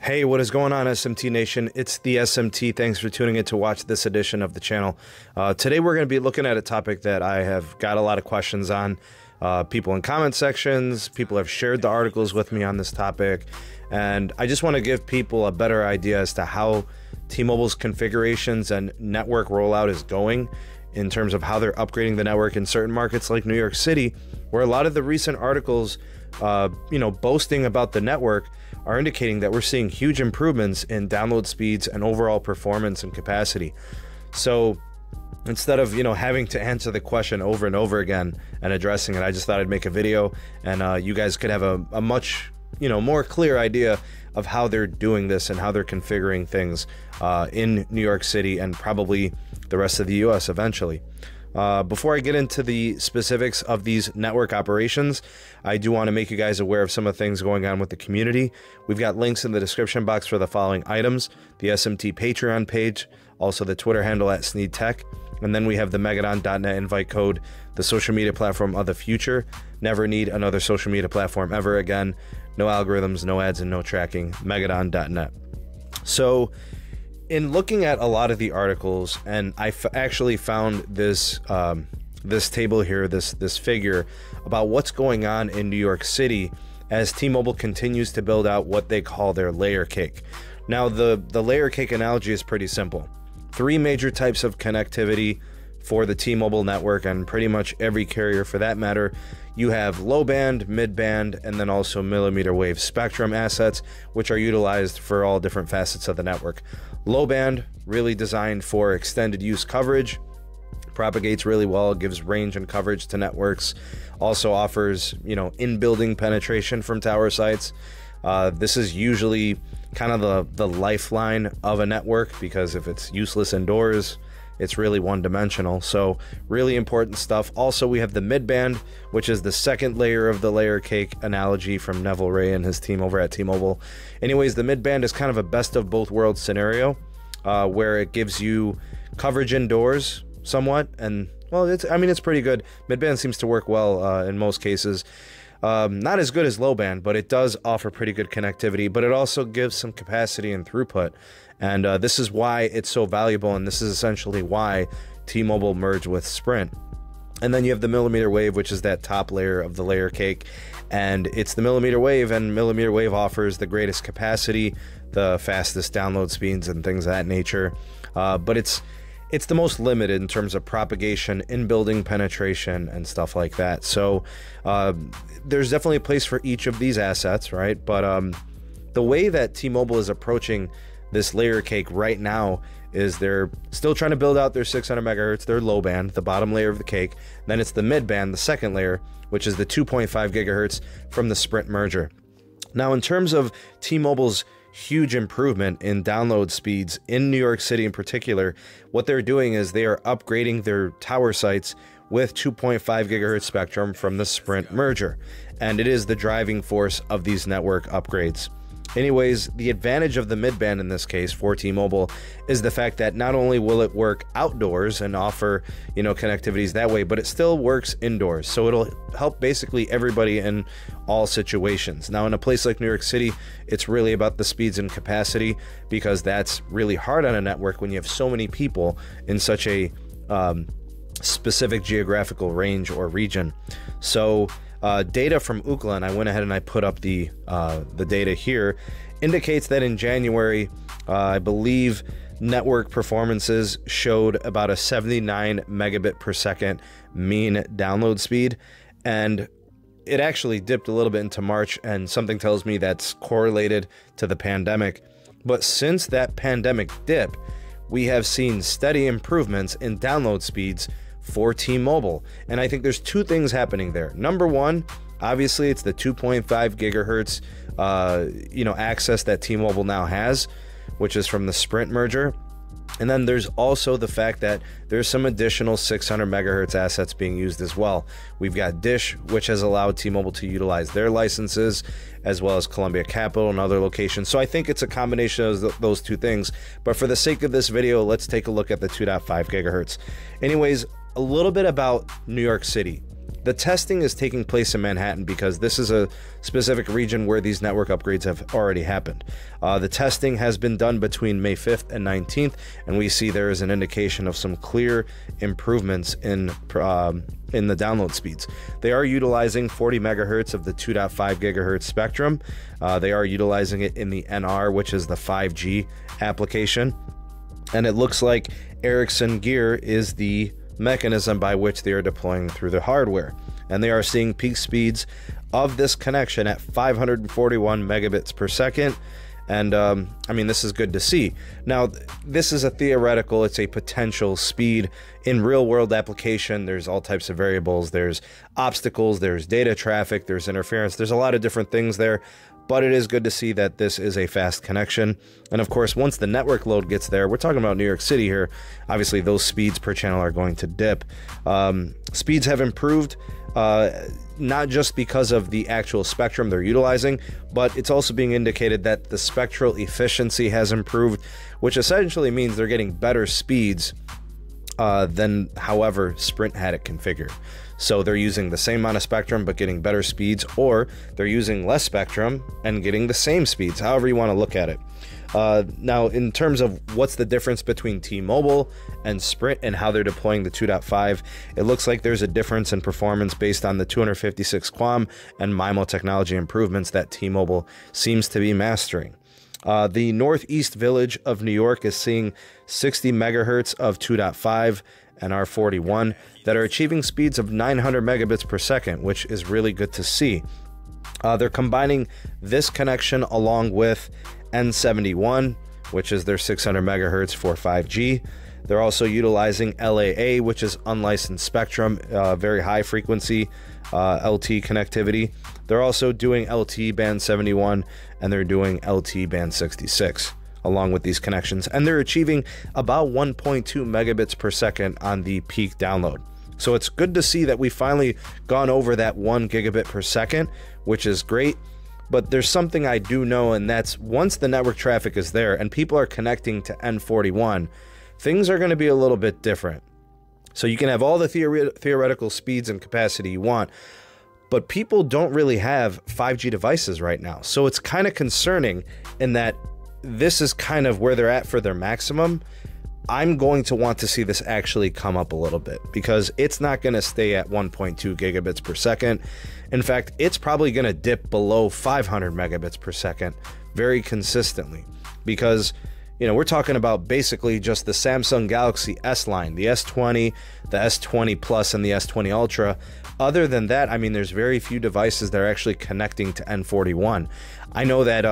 Hey, what is going on, SMT Nation? It's the SMT. Thanks for tuning in to watch this edition of the channel. Today we're going to be looking at a topic that I have got a lot of questions on. People in comment sections, people have shared the articles with me on this topic, and I just want to give people a better idea as to how T-Mobile's configurations and network rollout is going in terms of how they're upgrading the network in certain markets like New York City, where a lot of the recent articles, boasting about the network are indicating that we're seeing huge improvements in download speeds and overall performance and capacity. So instead of, having to answer the question over and over again and addressing it, I just thought I'd make a video and you guys could have a much, more clear idea of how they're doing this and how they're configuring things in New York City and probably the rest of the US eventually. Before I get into the specifics of these network operations, I do want to make you guys aware of some of the things going on with the community. We've got links in the description box for the following items: the SMT Patreon page, also the Twitter handle at SneedTech, and then we have the Megadon.net invite code, the social media platform of the future. Never need another social media platform ever again. No algorithms, no ads, and no tracking. Megadon.net. So in looking at a lot of the articles, and I actually found this this table here, this figure about what's going on in New York City as T-Mobile continues to build out what they call their layer cake. Now, the layer cake analogy is pretty simple. Three major types of connectivity for the T-Mobile network, and pretty much every carrier for that matter. You have low band, mid band, and then also millimeter wave spectrum assets, which are utilized for all different facets of the network. Low band, really designed for extended use coverage, propagates really well, gives range and coverage to networks, also offers, in-building penetration from tower sites. This is usually kind of the lifeline of a network, because if it's useless indoors, it's really one-dimensional. So really important stuff. Also, we have the mid-band, which is the second layer of the layer cake analogy from Neville Ray and his team over at T-Mobile. Anyways, the mid-band is kind of a best of both worlds scenario, where it gives you coverage indoors somewhat, and well, it's pretty good. Mid-band seems to work well in most cases. Not as good as low band, but it does offer pretty good connectivity, but it also gives some capacity and throughput. And this is why it's so valuable, and this is essentially why T-Mobile merged with Sprint. And then you have the millimeter wave, which is that top layer of the layer cake, and it's the millimeter wave, and millimeter wave offers the greatest capacity, the fastest download speeds, and things of that nature. But it's the most limited in terms of propagation, in-building penetration, and stuff like that. So there's definitely a place for each of these assets, right? But the way that T-Mobile is approaching this layer cake right now is they're still trying to build out their 600 megahertz, their low band, the bottom layer of the cake. Then it's the mid band, the second layer, which is the 2.5 gigahertz from the Sprint merger. Now, in terms of T-Mobile's huge improvement in download speeds in New York City in particular, what they're doing is they are upgrading their tower sites with 2.5 gigahertz spectrum from the Sprint merger. And it is the driving force of these network upgrades. Anyways, the advantage of the mid-band in this case for T-Mobile is the fact that not only will it work outdoors and offer, connectivities that way, but it still works indoors. So it'll help basically everybody in all situations. Now, in a place like New York City, it's really about the speeds and capacity, because that's really hard on a network when you have so many people in such a specific geographical range or region. So data from Ookla, and I went ahead and I put up the data here, indicates that in January, I believe network performances showed about a 79 megabit per second mean download speed, and it actually dipped a little bit into March, and something tells me that's correlated to the pandemic. But since that pandemic dip, we have seen steady improvements in download speeds for T-Mobile. And I think there's two things happening there. Number one, obviously it's the 2.5 gigahertz, access that T-Mobile now has, which is from the Sprint merger. And then there's also the fact that there's some additional 600 megahertz assets being used as well. We've got Dish, which has allowed T-Mobile to utilize their licenses, as well as Columbia Capital and other locations. So I think it's a combination of those two things. But for the sake of this video, let's take a look at the 2.5 gigahertz. Anyways, a a little bit about New York City. The testing is taking place in Manhattan because this is a specific region where these network upgrades have already happened. The testing has been done between May 5th and 19th, and we see there is an indication of some clear improvements in the download speeds. They are utilizing 40 megahertz of the 2.5 gigahertz spectrum. They are utilizing it in the NR, which is the 5G application. And it looks like Ericsson Gear is the mechanism by which they are deploying through the hardware, and they are seeing peak speeds of this connection at 541 megabits per second. And I mean, this is good to see. Now, this is a theoretical, it's a potential speed. In real world application, there's all types of variables, there's obstacles, there's data traffic, there's interference, there's a lot of different things there, but it is good to see that this is a fast connection. And of course, once the network load gets there, we're talking about New York City here, obviously those speeds per channel are going to dip. Speeds have improved, not just because of the actual spectrum they're utilizing, but it's also being indicated that the spectral efficiency has improved, which essentially means they're getting better speeds than however Sprint had it configured. So they're using the same amount of spectrum but getting better speeds, or they're using less spectrum and getting the same speeds, however you want to look at it. Now, in terms of what's the difference between T-Mobile and Sprint and how they're deploying the 2.5, it looks like there's a difference in performance based on the 256 QAM and MIMO technology improvements that T-Mobile seems to be mastering. The Northeast Village of New York is seeing 60 megahertz of 2.5 and NR41 that are achieving speeds of 900 megabits per second, which is really good to see. They're combining this connection along with n41, which is their 600 megahertz for 5G. They're also utilizing LAA, which is unlicensed spectrum, very high frequency LTE connectivity. They're also doing LTE band 71, and they're doing LTE band 66 along with these connections. And they're achieving about 1.2 megabits per second on the peak download. So it's good to see that we've finally gone over that 1 gigabit per second, which is great. But there's something I do know, and that's once the network traffic is there and people are connecting to n41, things are going to be a little bit different. So you can have all the theoretical speeds and capacity you want, but people don't really have 5G devices right now. So it's kind of concerning in that this is kind of where they're at for their maximum. I'm going to want to see this actually come up a little bit, because it's not going to stay at 1.2 gigabits per second. In fact, it's probably going to dip below 500 megabits per second very consistently, because you know, we're talking about basically just the Samsung Galaxy S line, the S20, the S20 Plus, and the S20 Ultra. Other than that, I mean, there's very few devices that are actually connecting to N41. I know that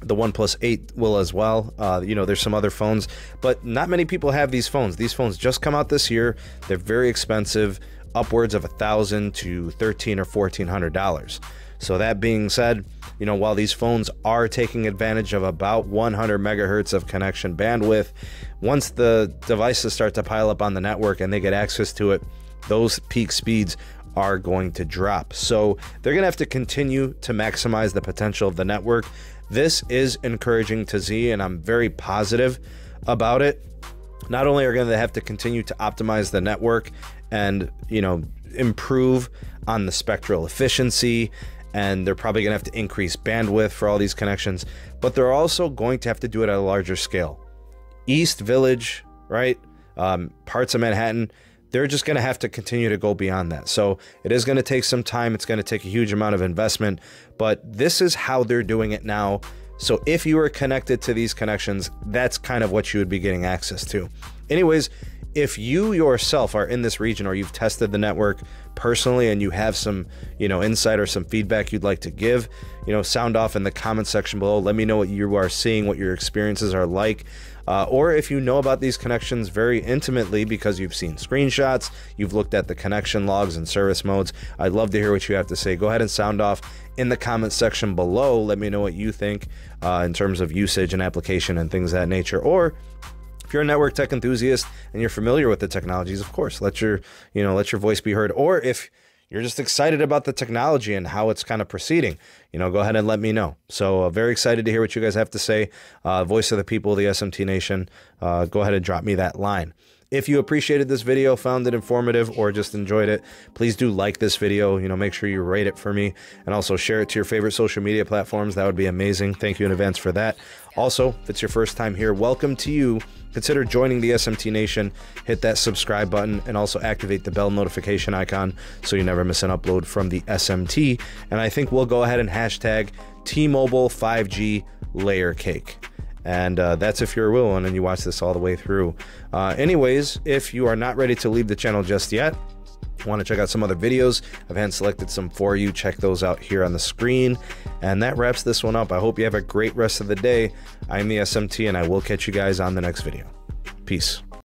the OnePlus 8 will as well. You know, there's some other phones, but not many people have these phones. These phones just come out this year. They're very expensive, upwards of $1,000 to $1,300 or $1,400. So that being said, you know, while these phones are taking advantage of about 100 megahertz of connection bandwidth, once the devices start to pile up on the network and they get access to it, those peak speeds are going to drop. So they're going to have to continue to maximize the potential of the network. This is encouraging to see, and I'm very positive about it. Not only are going to have to continue to optimize the network and, you know, improve on the spectral efficiency, and they're probably going to have to increase bandwidth for all these connections, but they're also going to have to do it at a larger scale. East Village, right? Parts of Manhattan, they're just going to have to continue to go beyond that. So it is going to take some time. It's going to take a huge amount of investment, but this is how they're doing it now. So if you are connected to these connections, that's kind of what you would be getting access to. Anyways, if you yourself are in this region or you've tested the network personally and you have some, you know, insight or some feedback you'd like to give, you know, sound off in the comment section below. Let me know what you are seeing, what your experiences are like, or if you know about these connections very intimately because you've seen screenshots, you've looked at the connection logs and service modes. I'd love to hear what you have to say. Go ahead and sound off in the comment section below. Let me know what you think in terms of usage and application and things of that nature. Or if you're a network tech enthusiast and you're familiar with the technologies, of course, let your voice be heard. Or if you're just excited about the technology and how it's kind of proceeding, you know, go ahead and let me know. So very excited to hear what you guys have to say. Voice of the people, the SMT Nation, go ahead and drop me that line. If you appreciated this video, found it informative, or just enjoyed it, please do like this video. You know, make sure you rate it for me, and also share it to your favorite social media platforms. That would be amazing. Thank you in advance for that. Also, if it's your first time here, welcome to you. Consider joining the SMT Nation. Hit that subscribe button and also activate the bell notification icon so you never miss an upload from the SMT. And I think we'll go ahead and hashtag T-Mobile 5G layer cake. And that's if you're willing and you watch this all the way through. Anyways, if you are not ready to leave the channel just yet, want to check out some other videos, I've hand selected some for you. Check those out here on the screen. And that wraps this one up. I hope you have a great rest of the day. I'm the SMT, and I will catch you guys on the next video. Peace.